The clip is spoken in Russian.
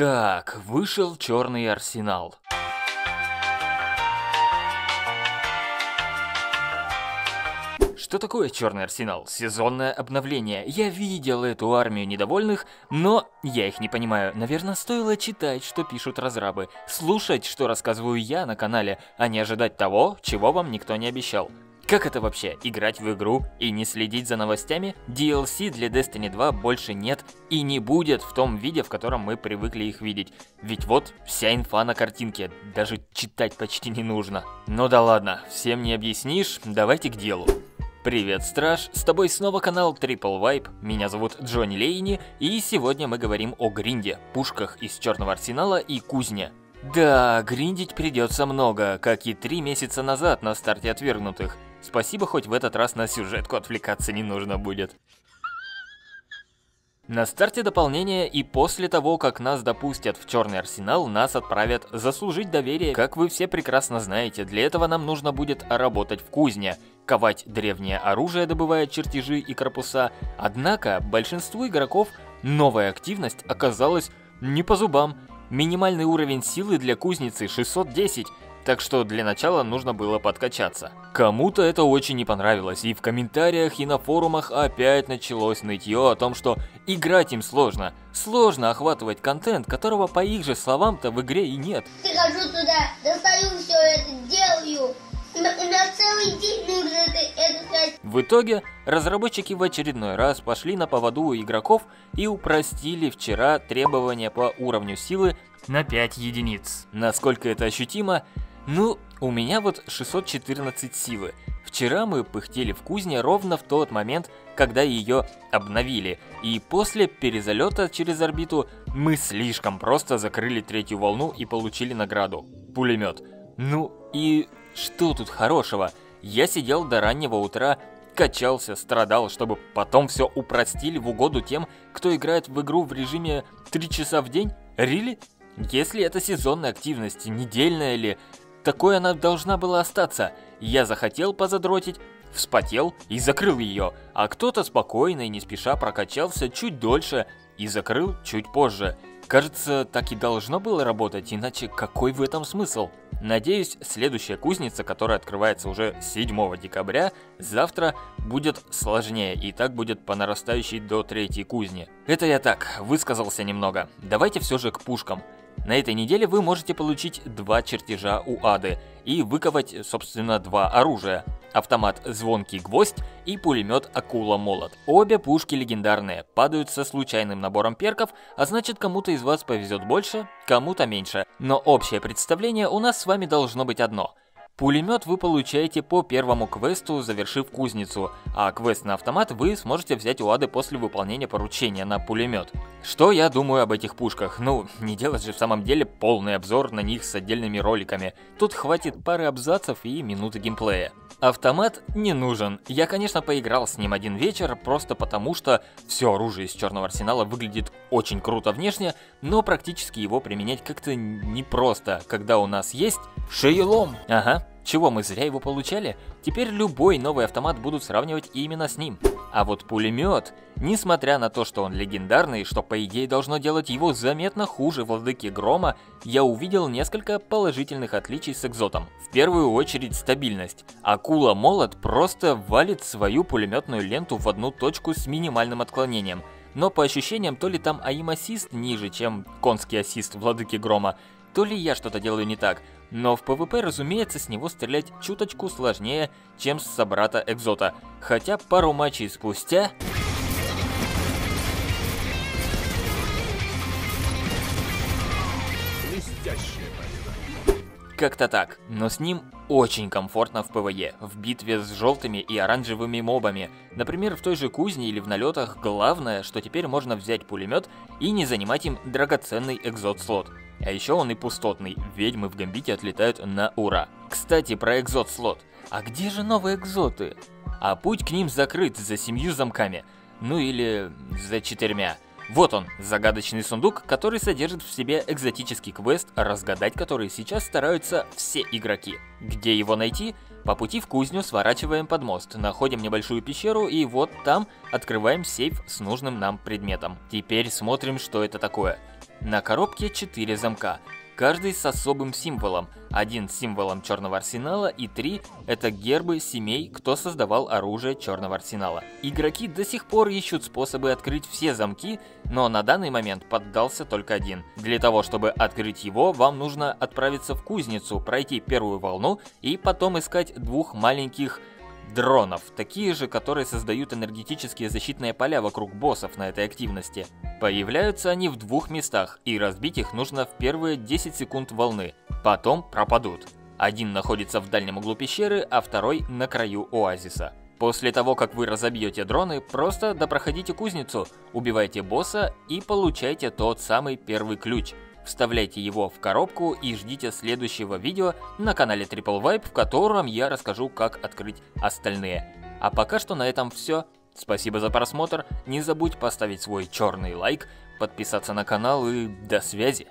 Так, вышел «Черный Арсенал». Что такое «Черный Арсенал»? Сезонное обновление. Я видел эту армию недовольных, но я их не понимаю. Наверное, стоило читать, что пишут разрабы, слушать, что рассказываю я на канале, а не ожидать того, чего вам никто не обещал. Как это вообще? Играть в игру и не следить за новостями? DLC для Destiny 2 больше нет и не будет в том виде, в котором мы привыкли их видеть. Ведь вот вся инфа на картинке, даже читать почти не нужно. Ну да ладно, всем не объяснишь, давайте к делу. Привет, Страж, с тобой снова канал Triple Vibe, меня зовут Джон Лейни, и сегодня мы говорим о гринде, пушках из Черного Арсенала и кузне. Да, гриндить придется много, как и 3 месяца назад на старте Отвергнутых. Спасибо, хоть в этот раз на сюжетку отвлекаться не нужно будет. На старте дополнения и после того, как нас допустят в Черный Арсенал, нас отправят заслужить доверие. Как вы все прекрасно знаете, для этого нам нужно будет работать в кузне, ковать древнее оружие, добывая чертежи и корпуса. Однако большинству игроков новая активность оказалась не по зубам. Минимальный уровень силы для кузницы 610, так что для начала нужно было подкачаться. Кому-то это очень не понравилось, и в комментариях, и на форумах опять началось нытье о том, что играть им сложно. Сложно охватывать контент, которого, по их же словам-то, в игре и нет. Прихожу туда, достаю все это, делаю. На целый день нужно это. В итоге разработчики в очередной раз пошли на поводу у игроков и упростили вчера требования по уровню силы на 5 единиц. Насколько это ощутимо? Ну, у меня вот 614 силы. Вчера мы пыхтели в кузне ровно в тот момент, когда ее обновили. И после перезалета через орбиту мы слишком просто закрыли 3-ю волну и получили награду. Пулемет. Ну и что тут хорошего? Я сидел до раннего утра, качался, страдал, чтобы потом все упростили в угоду тем, кто играет в игру в режиме 3 часа в день? Really? Если это сезонная активность, недельная ли, такой она должна была остаться. Я захотел позадротить, вспотел и закрыл ее, а кто-то спокойно и не спеша прокачался чуть дольше и закрыл чуть позже. Кажется, так и должно было работать, иначе какой в этом смысл? Надеюсь, следующая кузница, которая открывается уже 7 декабря, завтра будет сложнее, и так будет по нарастающей до 3-й кузни. Это я так, высказался немного. Давайте все же к пушкам. На этой неделе вы можете получить 2 чертежа у Ады и выковать, собственно, 2 оружия. Автомат «Звонкий Гвоздь» и пулемет «Акула Молот». Обе пушки легендарные, падают со случайным набором перков, а значит, кому-то из вас повезет больше, кому-то меньше. Но общее представление у нас с вами должно быть одно. Пулемет вы получаете по 1-му квесту, завершив кузницу, а квест на автомат вы сможете взять у Ады после выполнения поручения на пулемет. Что я думаю об этих пушках? Ну, не делать же в самом деле полный обзор на них с отдельными роликами. Тут хватит пары абзацев и минуты геймплея. Автомат не нужен. Я, конечно, поиграл с ним 1 вечер, просто потому что все оружие из Черного Арсенала выглядит очень круто внешне, но практически его применять как-то непросто, когда у нас есть Шейлом. Ага. Чего мы зря его получали? Теперь любой новый автомат будут сравнивать именно с ним. А вот пулемет, несмотря на то, что он легендарный, что по идее должно делать его заметно хуже Владыки Грома, я увидел несколько положительных отличий с экзотом. В первую очередь стабильность. Акула Молот просто валит свою пулеметную ленту в одну точку с минимальным отклонением. Но по ощущениям, то ли там аим-ассист ниже, чем конский ассист Владыки Грома, то ли я что-то делаю не так. Но в PvP, разумеется, с него стрелять чуточку сложнее, чем с собрата экзота. Хотя пару матчей спустя... Как-то так, но с ним очень комфортно в ПВЕ, в битве с желтыми и оранжевыми мобами. Например, в той же кузне или в налетах главное, что теперь можно взять пулемет и не занимать им драгоценный экзот-слот. А еще он и пустотный, ведьмы в Гамбите отлетают на ура. Кстати, про экзот-слот. А где же новые экзоты? А путь к ним закрыт за 7 замками. Ну или за 4. Вот он, загадочный сундук, который содержит в себе экзотический квест, разгадать который сейчас стараются все игроки. Где его найти? По пути в кузню сворачиваем под мост, находим небольшую пещеру и вот там открываем сейф с нужным нам предметом. Теперь смотрим, что это такое. На коробке 4 замка, каждый с особым символом, один с символом Черного Арсенала и 3 – это гербы семей, кто создавал оружие Черного Арсенала. Игроки до сих пор ищут способы открыть все замки, но на данный момент поддался только один. Для того, чтобы открыть его, вам нужно отправиться в кузницу, пройти первую волну и потом искать 2 маленьких дронов, такие же, которые создают энергетические защитные поля вокруг боссов на этой активности. Появляются они в 2 местах, и разбить их нужно в первые 10 секунд волны, потом пропадут. Один находится в дальнем углу пещеры, а второй на краю оазиса. После того, как вы разобьете дроны, просто допроходите кузницу, убивайте босса и получайте тот самый первый ключ. Вставляйте его в коробку и ждите следующего видео на канале Triple Vibe, в котором я расскажу, как открыть остальные. А пока что на этом все. Спасибо за просмотр, не забудь поставить свой черный лайк, подписаться на канал и до связи.